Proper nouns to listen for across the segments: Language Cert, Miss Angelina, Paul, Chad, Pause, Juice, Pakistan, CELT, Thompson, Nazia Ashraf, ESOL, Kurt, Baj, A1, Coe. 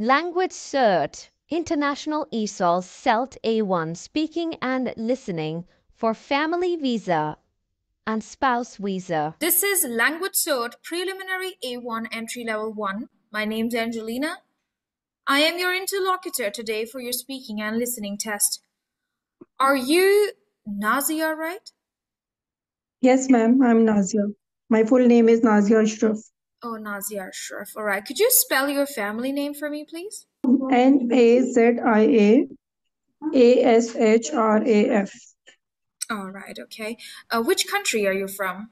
Language Cert, International ESOL CELT A1 Speaking and Listening for Family Visa and Spouse Visa. This is Language Cert Preliminary A1 Entry Level 1. My name's Angelina. I am your interlocutor today for your speaking and listening test. Are you Nazia, right? Yes, ma'am. I'm Nazia. My full name is Nazia Ashraf. Oh, Nazia Ashraf. All right. Could you spell your family name for me, please? Nazia Ashraf. All right. Okay. Which country are you from?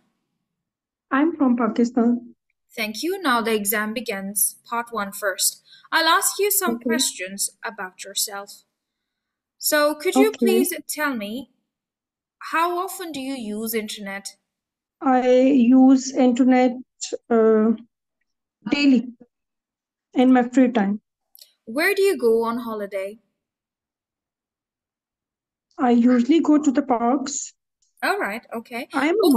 I'm from Pakistan. Thank you. Now the exam begins. Part 1 first. I'll ask you some questions about yourself. So could you please tell me, how often do you use internet? I use internet daily in my free time. Where do you go on holiday? I usually go to the parks. All right, okay. I'm a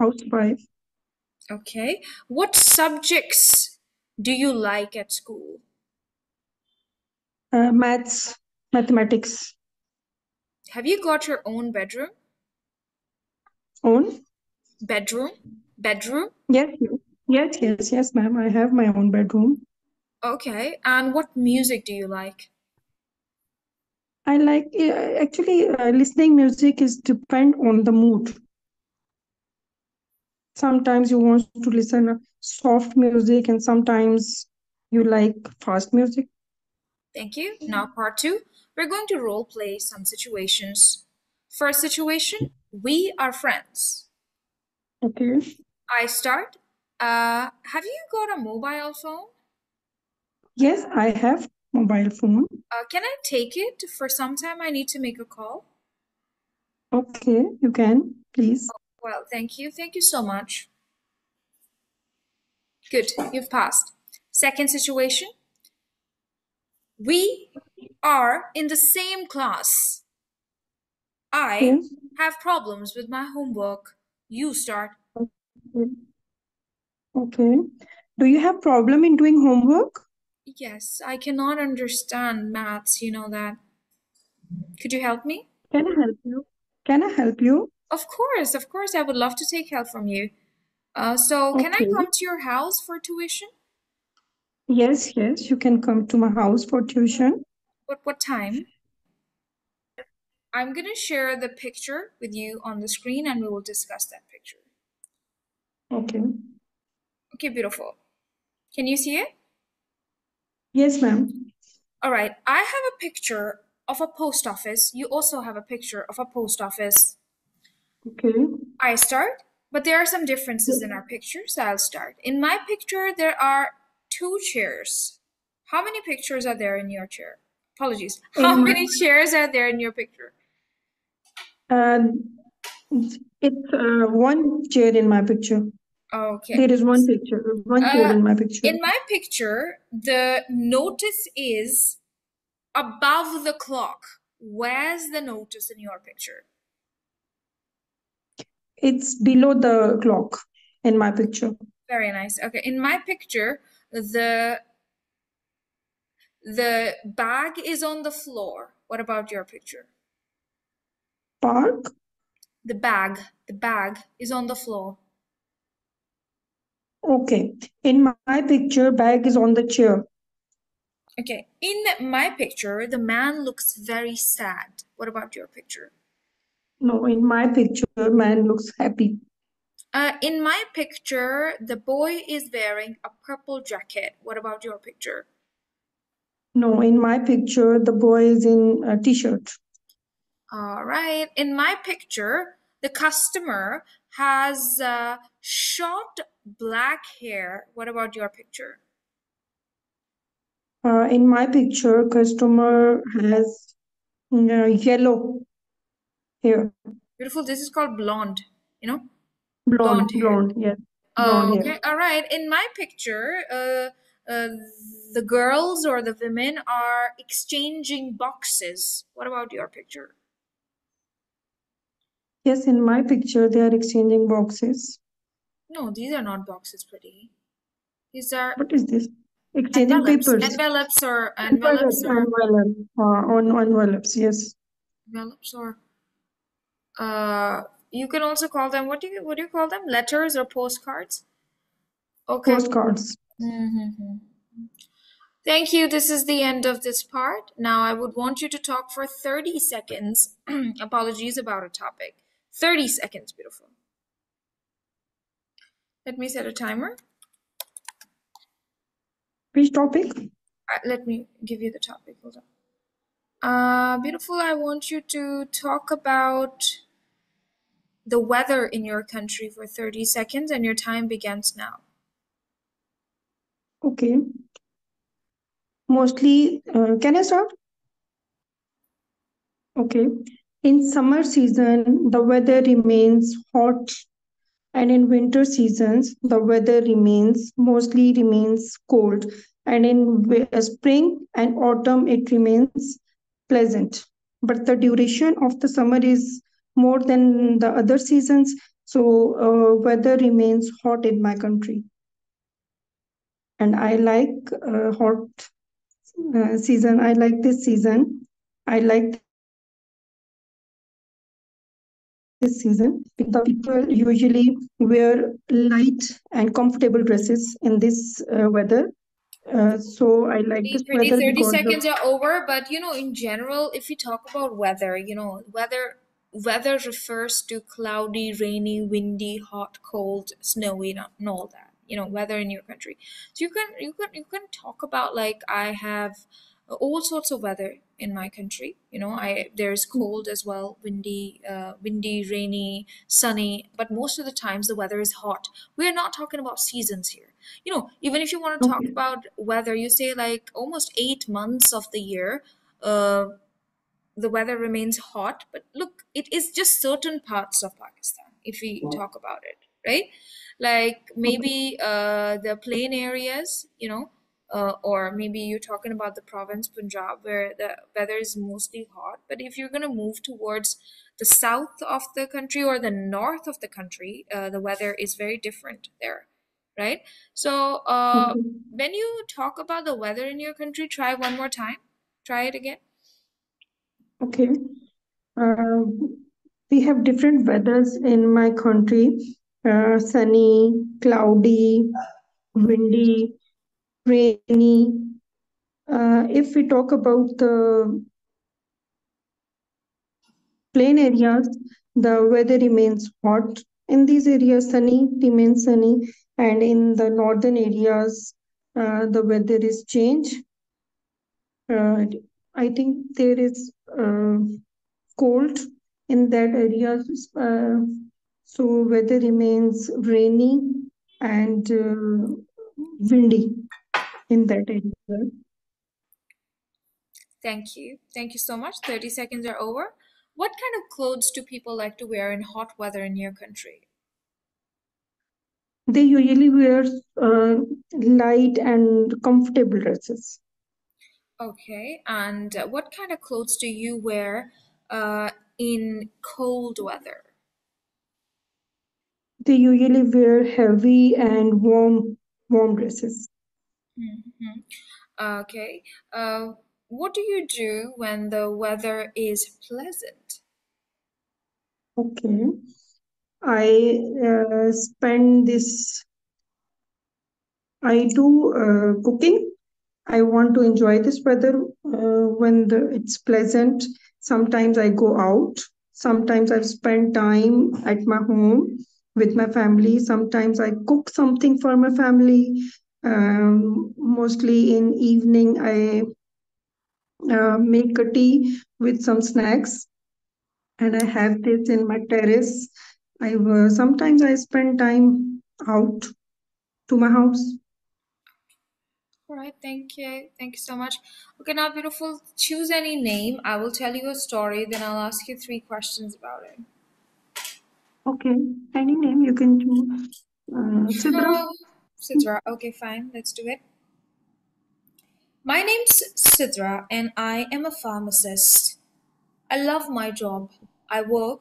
housewife. Okay. What subjects do you like at school? Mathematics. Have you got your own bedroom? Own? Bedroom? Yes, ma'am. I have my own bedroom. Okay. And what music do you like? I like, actually, listening music is depend on the mood. Sometimes you want to listen to soft music and sometimes you like fast music. Thank you. Now part 2. We're going to role play some situations. First situation, we are friends. Okay. I start. Have you got a mobile phone? Yes, I have mobile phone. Can I take it for some time? I need to make a call. Okay, you can, please. Well, thank you. Thank you so much. Good, you've passed. Second situation. We are in the same class. I have problems with my homework. You start. Okay. Do you have problem in doing homework? Yes, I cannot understand maths, you know that. Could you help me? Can I help you? Of course. I would love to take help from you. Can I come to your house for tuition? Yes, you can come to my house for tuition. But what time? I'm going to share the picture with you on the screen and we will discuss that picture. Okay. Okay, beautiful. Can you see it? Yes, ma'am. All right. I have a picture of a post office. You also have a picture of a post office. Okay. I start, but there are some differences in our pictures. I'll start. In my picture, there are 2 chairs. How many pictures are there in your chair? Apologies. How many chairs are there in your picture? It's one chair in my picture. Okay. There is one chair in my picture. In my picture, the notice is above the clock. Where's the notice in your picture? It's below the clock in my picture. Very nice. Okay. In my picture, the bag is on the floor. What about your picture? Park? The bag is on the floor. Okay. In my picture, bag is on the chair. Okay. In my picture, the man looks very sad. What about your picture? No, in my picture, man looks happy. In my picture, the boy is wearing a purple jacket. What about your picture? No, in my picture, the boy is in a t-shirt. All right. In my picture, the customer has short black hair. What about your picture? In my picture, customer has yellow hair. Beautiful. This is called blonde, you know? Blonde hair. Yes. Blonde hair. All right. In my picture, the girls or the women are exchanging boxes. What about your picture? Yes, in my picture, they are exchanging boxes. No, these are not boxes, pretty. These are... What is this? Exchanging envelopes, papers. Envelopes or envelopes. Envelopes, yes. Envelopes or you can also call them, what do you call them? Letters or postcards? Okay. Postcards. Mm-hmm. Thank you. This is the end of this part. Now I would want you to talk for 30 seconds. Apologies about a topic. 30 seconds, beautiful. Let me set a timer. Which topic? Let me give you the topic. Hold on. Beautiful, I want you to talk about the weather in your country for 30 seconds, and your time begins now. Okay. Mostly, can I start? Okay. In summer season, the weather remains hot, and in winter seasons, the weather mostly remains cold, and in spring and autumn, it remains pleasant. But the duration of the summer is more than the other seasons, so weather remains hot in my country. And I like hot season. I like this season. I like this season. The people usually wear light and comfortable dresses in this weather. So I like this weather. 30 seconds are over, but you know, in general, if you talk about weather, you know, weather refers to cloudy, rainy, windy, hot, cold, snowy, and all that. You know, weather in your country. So you can talk about, like, I have all sorts of weather in my country. You know, there's cold as well, windy, rainy, sunny, but most of the times the weather is hot. We're not talking about seasons here. You know, even if you want to talk about weather, you say like almost 8 months of the year, the weather remains hot. But look, it is just certain parts of Pakistan if we talk about it, right? Like maybe the plain areas, you know, or maybe you're talking about the province Punjab where the weather is mostly hot. But if you're going to move towards the south of the country or the north of the country, the weather is very different there, right? So when you talk about the weather in your country, try one more time. Try it again. Okay. We have different weathers in my country. Sunny, cloudy, windy, rainy. If we talk about the plain areas, the weather remains hot. In these areas, sunny remains sunny. And in the northern areas, the weather is changed. I think there is cold in that area. So weather remains rainy and windy in that area. Thank you. Thank you so much. 30 seconds are over. What kind of clothes do people like to wear in hot weather in your country? They usually wear light and comfortable dresses. Okay. And what kind of clothes do you wear in cold weather? They usually wear heavy and warm dresses. Mm-hmm. Okay. What do you do when the weather is pleasant? Okay. I do cooking. I want to enjoy this weather when it's pleasant. Sometimes I go out. Sometimes I spend time at my home with my family. Sometimes I cook something for my family. Mostly in evening, I make a tea with some snacks, and I have this in my terrace. Sometimes I spend time out to my house. All right, thank you. Thank you so much. Okay, now beautiful, choose any name. I will tell you a story, then I'll ask you 3 questions about it. Okay, any name you can choose. Sidra. Sidra, okay, fine, let's do it. My name's Sidra and I am a pharmacist. I love my job. I work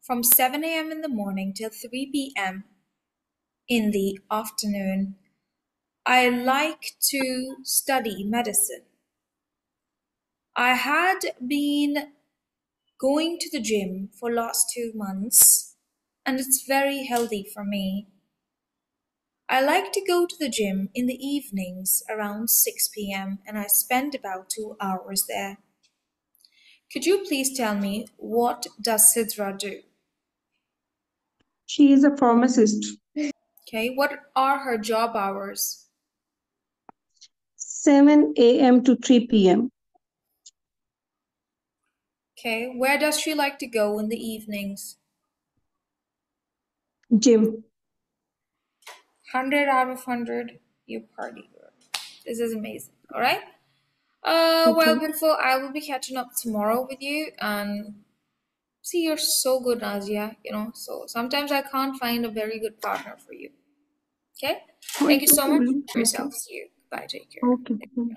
from 7 a.m. in the morning till 3 p.m. in the afternoon. I like to study medicine. I had been going to the gym for the last 2 months, and it's very healthy for me. I like to go to the gym in the evenings around 6 p.m. and I spend about 2 hours there. Could you please tell me, what does Sidra do? She is a pharmacist. Okay, what are her job hours? 7 a.m. to 3 p.m. Okay, where does she like to go in the evenings? Gym. 100 out of 100, you party girl. This is amazing, all right? Okay. Well, beautiful, I will be catching up tomorrow with you. And see, you're so good, Nazia, you know, so sometimes I can't find a very good partner for you. Okay? Thank you so much for yourself. See you. Bye, take care. Okay.